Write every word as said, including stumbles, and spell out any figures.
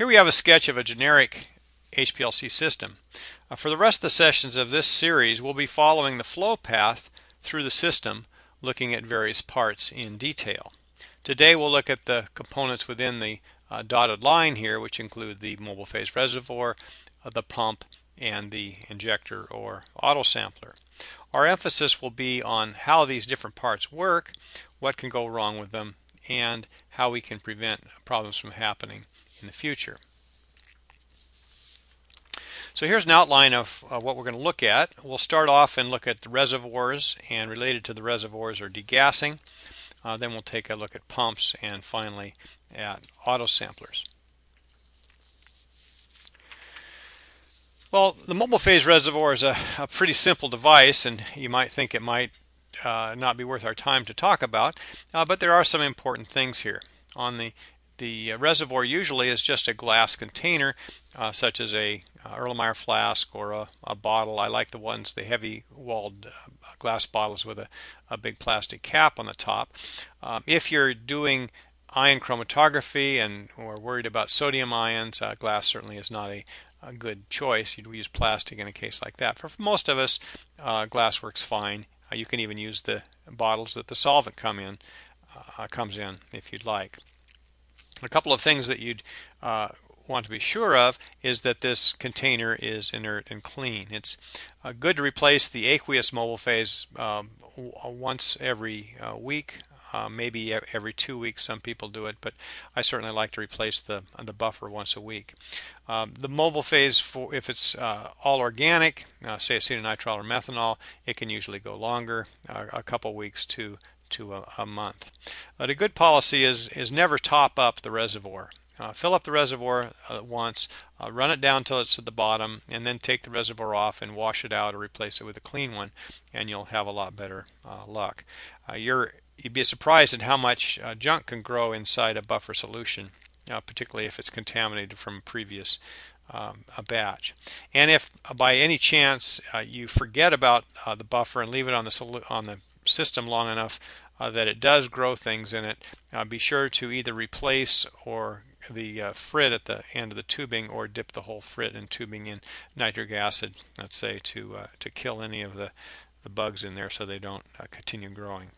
Here we have a sketch of a generic H P L C system. Uh, for the rest of the sessions of this series, we'll be following the flow path through the system, looking at various parts in detail. Today we'll look at the components within the uh, dotted line here, which include the mobile phase reservoir, uh, the pump, and the injector or autosampler. Our emphasis will be on how these different parts work, what can go wrong with them, and how we can prevent problems from happening in the future. So here's an outline of uh, what we're going to look at. We'll start off and look at the reservoirs, and related to the reservoirs are degassing. Uh, then we'll take a look at pumps, and finally at autosamplers. Well, the mobile phase reservoir is a, a pretty simple device, and you might think it might uh, not be worth our time to talk about, uh, but there are some important things here. On the The reservoir usually is just a glass container, uh, such as a uh, Erlenmeyer flask or a, a bottle. I like the ones, the heavy-walled uh, glass bottles with a, a big plastic cap on the top. Um, if you're doing ion chromatography and or worried about sodium ions, uh, glass certainly is not a, a good choice. You'd use plastic in a case like that. For most of us, uh, glass works fine. Uh, you can even use the bottles that the solvent come in, uh, comes in if you'd like. A couple of things that you'd uh, want to be sure of is that this container is inert and clean. It's uh, good to replace the aqueous mobile phase um, once every uh, week, uh, maybe every two weeks. Some people do it, but I certainly like to replace the the buffer once a week. Um, the mobile phase, for if it's uh, all organic, uh, say acetonitrile or methanol, it can usually go longer, uh, a couple weeks to. to a, a month. But a good policy is is never top up the reservoir. Uh, fill up the reservoir uh, once, uh, run it down till it's at the bottom, and then take the reservoir off and wash it out or replace it with a clean one, and you'll have a lot better uh, luck. Uh, you're, you'd be surprised at how much uh, junk can grow inside a buffer solution, uh, particularly if it's contaminated from a previous Um, a batch. And if uh, by any chance uh, you forget about uh, the buffer and leave it on the on the system long enough uh, that it does grow things in it, uh, be sure to either replace or the uh, frit at the end of the tubing, or dip the whole frit and tubing in nitric acid, let's say, to uh, to kill any of the the bugs in there so they don't uh, continue growing.